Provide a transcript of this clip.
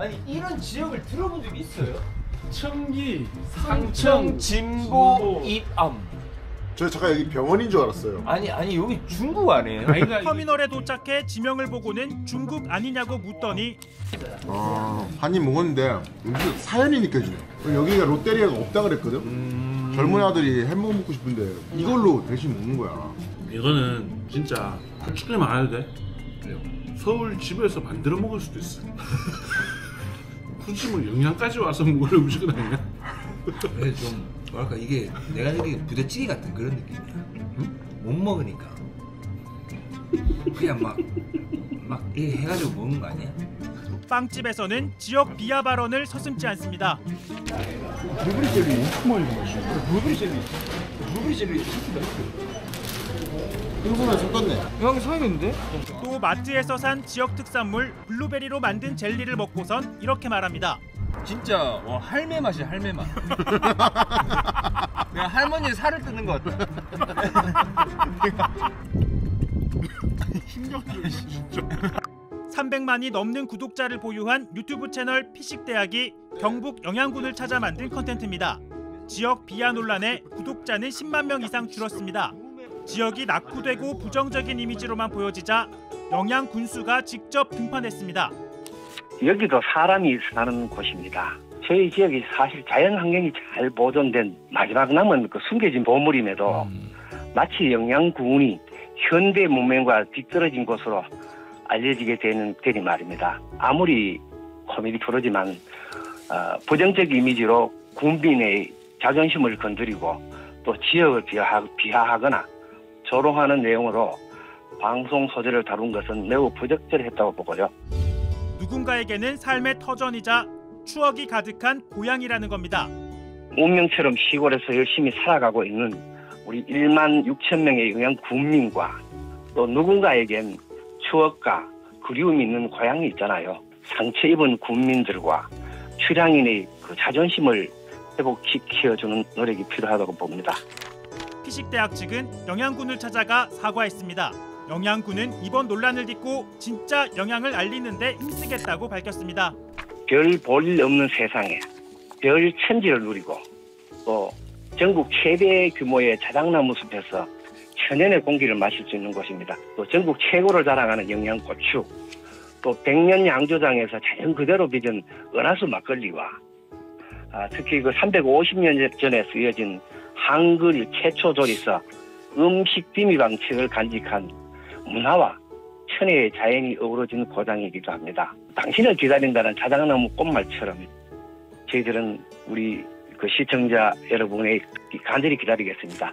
아니 이런 지역을 들어본 적이 있어요? 청기, 상청, 진보, 입암. 저 잠깐 여기 병원인 줄 알았어요. 아니 여기 중국 아니에요? 터미널에 도착해 지명을 보고는 중국 아니냐고 묻더니 아, 한입 먹었는데 음식 사연이 느껴지네. 여기가 롯데리아가 없다 그랬거든? 젊은 아들이 햄버거 먹고 싶은데 이걸로 대신 먹는 거야. 이거는 진짜 솔직히만 안 해도 돼? 그래요. 서울 집에서 만들어 먹을 수도 있어. 굳이 뭐 영양까지 와서 뭘 음식은 아니야? 그래 좀 뭐랄까 이게 내가 느끼기엔 부대찌개 같은 그런 느낌이야. 응? 못 먹으니까 그냥 막 이렇게 해가지고 먹는 거 아니야? 빵집에서는 지역 비하 발언을 서슴지 않습니다. 블루베리 젤리 엄청 많이 마셔. 블루베리 젤리 진짜 맛있어. 일본에 섞었네. 이왕 사야겠는데? 또 마트에서 산 지역 특산물 블루베리로 만든 젤리를 먹고선 이렇게 말합니다. 진짜 와, 할매 맛이야, 할매 맛. 내가 할머니의 살을 뜯는 것 같아. 힘겹죠, 진짜. 300만이 넘는 구독자를 보유한 유튜브 채널 피식대학이 경북 영양군을 찾아 만든 컨텐츠입니다. 지역 비하 논란에 구독자는 10만 명 이상 줄었습니다. 지역이 낙후되고 부정적인 이미지로만 보여지자 영양군수가 직접 등판했습니다. 여기도 사람이 사는 곳입니다. 저희 지역이 사실 자연환경이 잘 보존된 마지막 남은 그 숨겨진 보물임에도 마치 영양군이 현대 문명과 뒤떨어진 곳으로 알려지게 되니 말입니다. 아무리 코미디 프로지만 부정적 이미지로 국민의 자존심을 건드리고 또 지역을 비하하거나 조롱하는 내용으로 방송 소재를 다룬 것은 매우 부적절했다고 보고요. 누군가에게는 삶의 터전이자 추억이 가득한 고향이라는 겁니다. 운명처럼 시골에서 열심히 살아가고 있는 우리 1만 6천 명의 영양 국민과 또 누군가에겐 추억과 그리움이 있는 고향이 있잖아요. 상처 입은 국민들과 출향인의 그 자존심을 회복시켜주는 노력이 필요하다고 봅니다. 피식대학 측은 영양군을 찾아가 사과했습니다. 영양군은 이번 논란을 딛고 진짜 영양을 알리는 데 힘쓰겠다고 밝혔습니다. 별 볼일 없는 세상에 별 천지를 누리고 또 전국 최대 규모의 자작나무 숲에서 천연의 공기를 마실 수 있는 곳입니다. 또 전국 최고를 자랑하는 영양고추, 또 백년 양조장에서 자연 그대로 빚은 어라수 막걸리와 특히 그 350년 전에 쓰여진 한글 최초 조리서 음식 비밀방 책을 간직한 문화와 천혜의 자연이 어우러진 고장이기도 합니다. 당신을 기다린다는 자작나무 꽃말처럼 저희들은 우리 그 시청자 여러분의 간절히 기다리겠습니다.